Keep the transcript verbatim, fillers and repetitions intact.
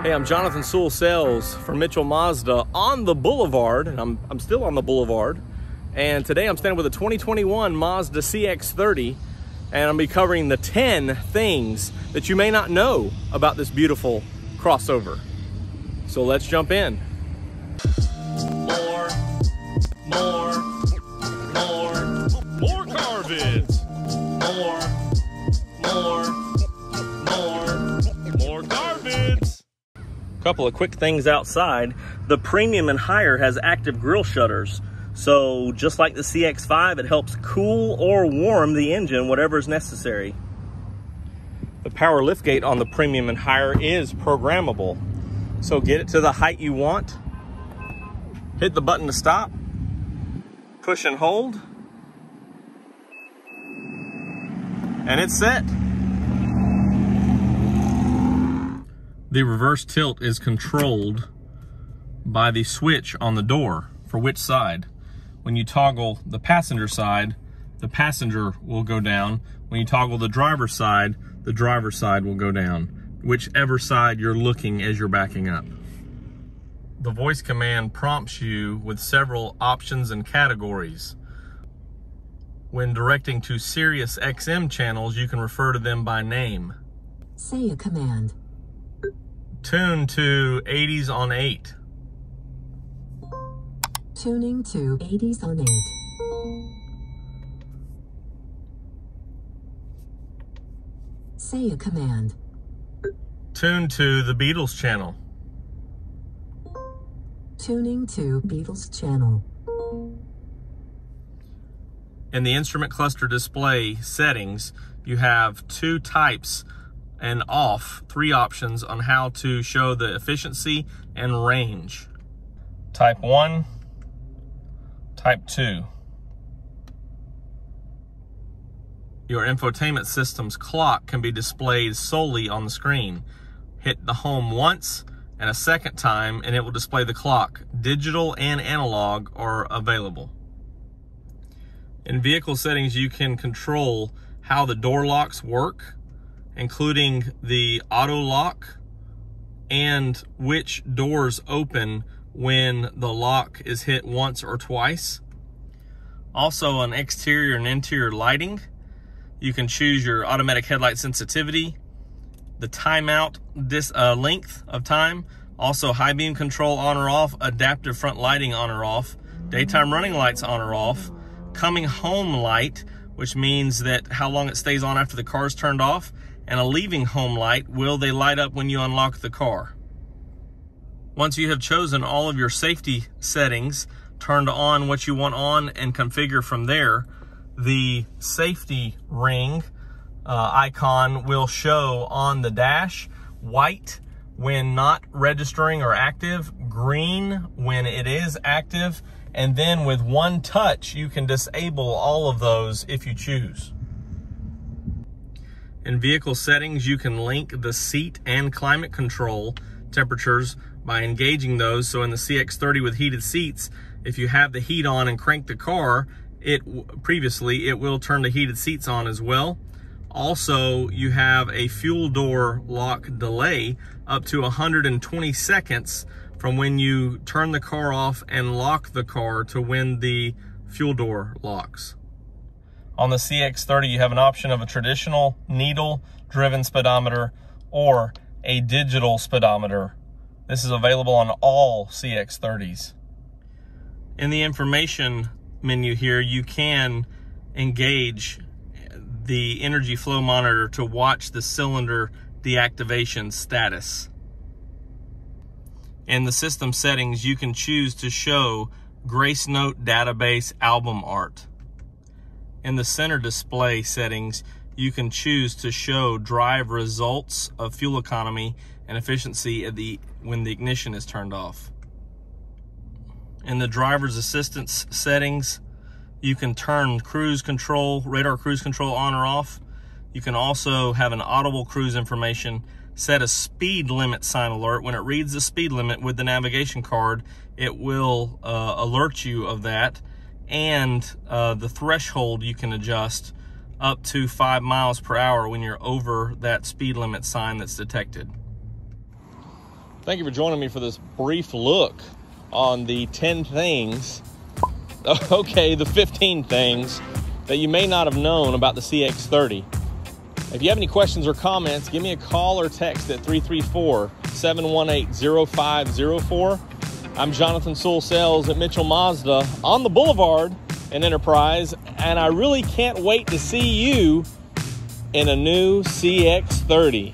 Hey, I'm Jonathan Sewell Sells from Mitchell Mazda on the Boulevard, and I'm, I'm still on the Boulevard. And today I'm standing with a twenty twenty-one Mazda C X thirty, and I'll be covering the ten things that you may not know about this beautiful crossover. So let's jump in. More, more, more, more car vids. More, more, more, more car vids. Couple of quick things outside. The premium and higher has active grille shutters. So just like the C X five, it helps cool or warm the engine, whatever is necessary. The power liftgate on the premium and higher is programmable. So get it to the height you want, hit the button to stop, push and hold, and it's set. The reverse tilt is controlled by the switch on the door for which side. When you toggle the passenger side, the passenger will go down. When you toggle the driver's side, the driver's side will go down, whichever side you're looking as you're backing up. The voice command prompts you with several options and categories. When directing to Sirius X M channels, you can refer to them by name. Say a command. Tune to eighties on eight. Tuning to eighties on eight. Say a command. Tune to the Beatles channel. Tuning to Beatles channel. In the instrument cluster display settings, you have two types and off, three options on how to show the efficiency and range. Type one. Type two. Your infotainment system's clock can be displayed solely on the screen. Hit the home once and a second time and it will display the clock. Digital and analog are available. In vehicle settings, you can control how the door locks work, including the auto lock and which doors open when the lock is hit once or twice. Also on exterior and interior lighting, you can choose your automatic headlight sensitivity, the timeout this uh, length of time, also high beam control on or off, adaptive front lighting on or off, daytime running lights on or off, coming home light, which means that how long it stays on after the car's turned off, and a leaving home light, will they light up when you unlock the car. Once you have chosen all of your safety settings, turned on what you want on and configure from there, the safety ring uh, icon will show on the dash, white when not registering or active, green when it is active, and then with one touch, you can disable all of those if you choose. In vehicle settings, you can link the seat and climate control temperatures by engaging those. So in the C X thirty with heated seats, if you have the heat on and crank the car, it previously, it will turn the heated seats on as well. Also, you have a fuel door lock delay up to one hundred twenty seconds from when you turn the car off and lock the car to when the fuel door locks. On the C X thirty, you have an option of a traditional needle-driven speedometer or a digital speedometer. This is available on all C X thirties. In the information menu here, you can engage the energy flow monitor to watch the cylinder deactivation status. In the system settings, you can choose to show Grace Note database album art. In the center display settings, you can choose to show drive results of fuel economy and efficiency at the when the ignition is turned off. In the driver's assistance settings, you can turn cruise control, radar cruise control on or off. You can also have an audible cruise information, set a speed limit sign alert. When it reads the speed limit with the navigation card, it will uh, alert you of that. And uh, the threshold you can adjust up to five miles per hour when you're over that speed limit sign that's detected. Thank you for joining me for this brief look on the ten things, okay, the fifteen things that you may not have known about the C X thirty. If you have any questions or comments, give me a call or text at three three four, seven one eight, zero five zero four. I'm Jonathan Sewell Sells at Mitchell Mazda on the Boulevard in Enterprise, and I really can't wait to see you in a new C X thirty.